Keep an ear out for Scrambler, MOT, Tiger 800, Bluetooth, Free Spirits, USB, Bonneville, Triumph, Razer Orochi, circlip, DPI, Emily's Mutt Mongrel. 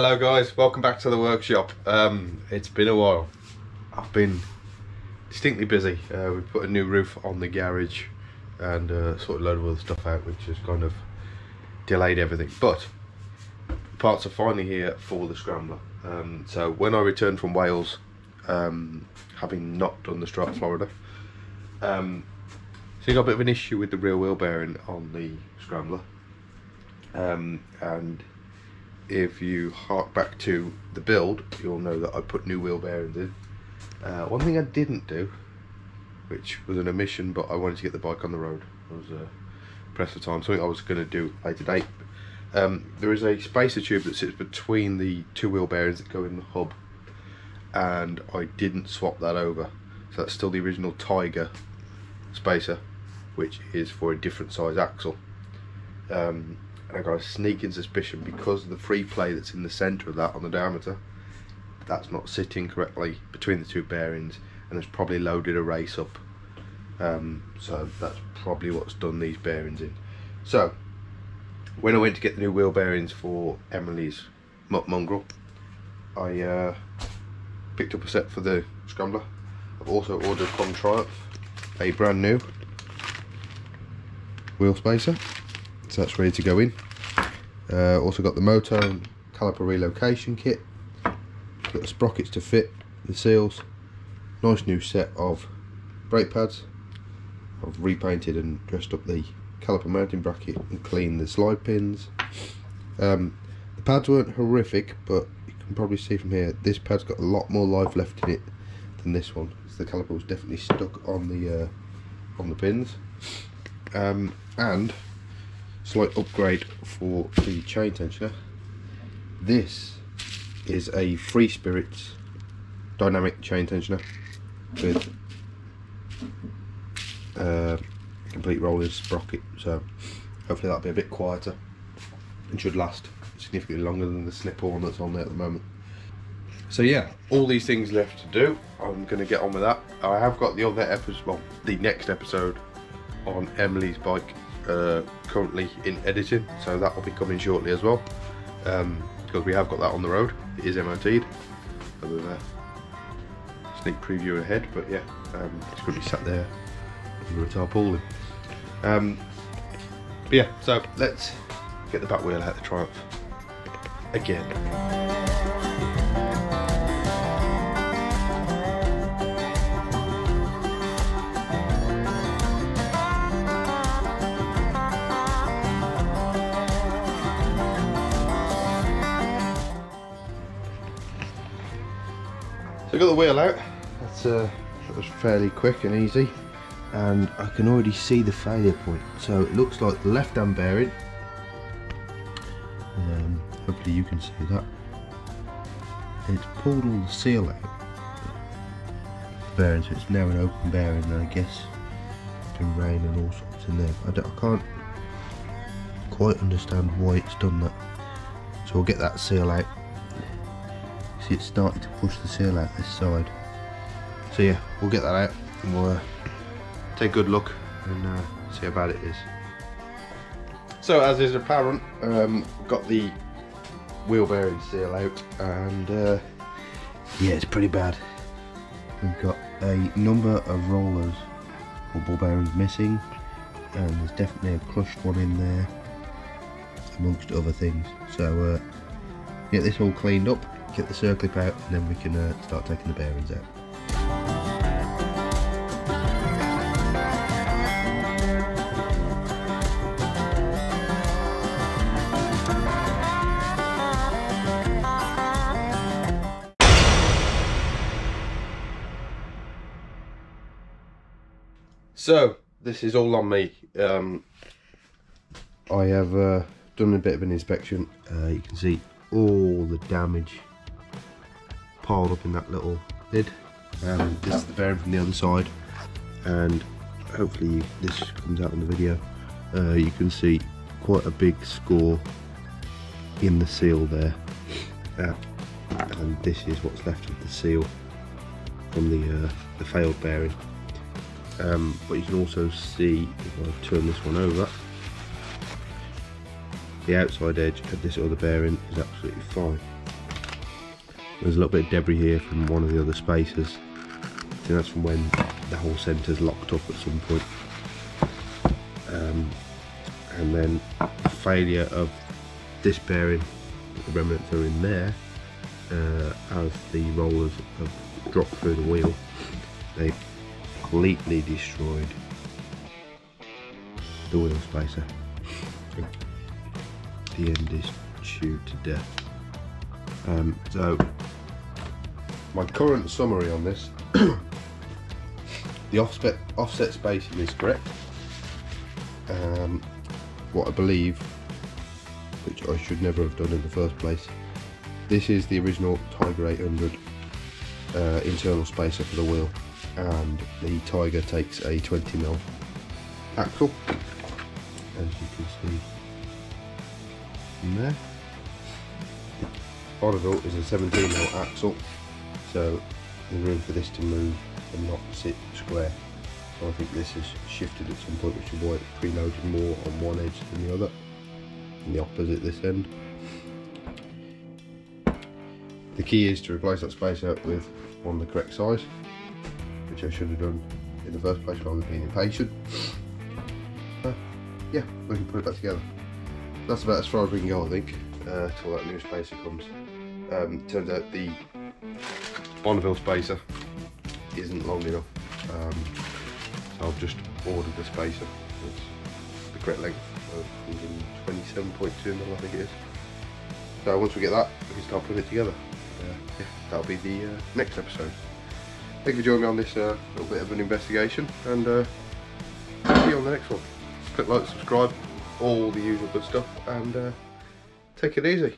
Hello guys, welcome back to the workshop. It's been a while. I've been distinctly busy. We put a new roof on the garage and sort of load of other stuff out, which has kind of delayed everything, but parts are finally here for the Scrambler. So when I returned from Wales, having not done the Strat Florida, so you got a bit of an issue with the rear wheel bearing on the Scrambler, and if you hark back to the build, you'll know that I put new wheel bearings in. One thing I didn't do, which was an omission, but I wanted to get the bike on the road. I was pressed for time, something I was going to do later date. There is a spacer tube that sits between the two wheel bearings that go in the hub, and I didn't swap that over. So that's still the original Tiger spacer, which is for a different size axle. And I got a sneaking suspicion, because of the free play that's in the centre of that on the diameter, that's not sitting correctly between the two bearings, and it's probably loaded a race up. So that's probably what's done these bearings in. So when I went to get the new wheel bearings for Emily's Mutt Mongrel, I picked up a set for the Scrambler. I've also ordered from Triumph a brand new wheel spacer, so that's ready to go in. Also got the motor and caliper relocation kit, got the sprockets to fit the seals, nice new set of brake pads. I've repainted and dressed up the caliper mounting bracket and cleaned the slide pins. The pads weren't horrific, but you can probably see from here this pad's got a lot more life left in it than this one, so the caliper was definitely stuck on the pins. And slight upgrade for the chain tensioner. This is a Free Spirits dynamic chain tensioner with complete rolling sprocket, so hopefully that'll be a bit quieter and should last significantly longer than the slip-on that's on there at the moment. So yeah, all these things left to do. I'm going to get on with that. I have got the other episode, well, the next episode on Emily's bike currently in editing, so that will be coming shortly as well, because we have got that on the road. It is MOT'd, other than a sneak preview ahead, but yeah, it's going to be sat there under a tarpaulin. But yeah, so let's get the back wheel out of the Triumph again. Got the wheel out. That was fairly quick and easy, and I can already see the failure point. So it looks like the left hand bearing, hopefully you can see that, it's pulled all the seal out the bearing, so it's now an open bearing, and I guess it can rain and all sorts in there. I can't quite understand why it's done that, so we'll get that seal out. It's starting to push the seal out this side, so yeah, we'll get that out and we'll take a good look and see how bad it is. So as is apparent, got the wheel bearing seal out, and yeah, it's pretty bad. We've got a number of rollers or ball bearings missing, and there's definitely a crushed one in there amongst other things. So get this all cleaned up, get the circlip out, and then we can start taking the bearings out. So this is all on me. I have done a bit of an inspection. You can see all the damage piled up in that little lid. This is the bearing from the other side, and hopefully this comes out on the video. You can see quite a big score in the seal there, and this is what's left of the seal from the failed bearing. But you can also see, if I turn this one over, the outside edge of this other bearing is absolutely fine. There's a little bit of debris here from one of the other spacers. I think that's from when the whole centre's locked up at some point. And then a failure of this bearing, the remnants are in there, as the rollers have dropped through the wheel. They completely destroyed the wheel spacer. The end is chewed to death. So my current summary on this: the offset spacing is correct. What I believe, which I should never have done in the first place, this is the original Tiger 800 internal spacer for the wheel, and the Tiger takes a 20mm axle, as you can see from there. The Oddadult is a 17mm axle, so there's room for this to move and not sit square. So I think this is shifted at some point, which is why it's preloaded more on one edge than the other, and the opposite this end. The key is to replace that spacer with one the correct size, which I should have done in the first place rather than being impatient. Yeah, we can put it back together. That's about as far as we can go, I think, till that new spacer comes. Turns out the Bonneville spacer isn't long enough. I've just ordered the spacer. It's the correct length of 27.2mm, I think it is. So once we get that, we can start putting it together. Yeah, that'll be the next episode. Thank you for joining me on this little bit of an investigation, and see you on the next one. Click like, subscribe, all the usual good stuff, and take it easy.